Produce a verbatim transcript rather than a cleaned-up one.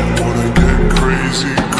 when I get crazy.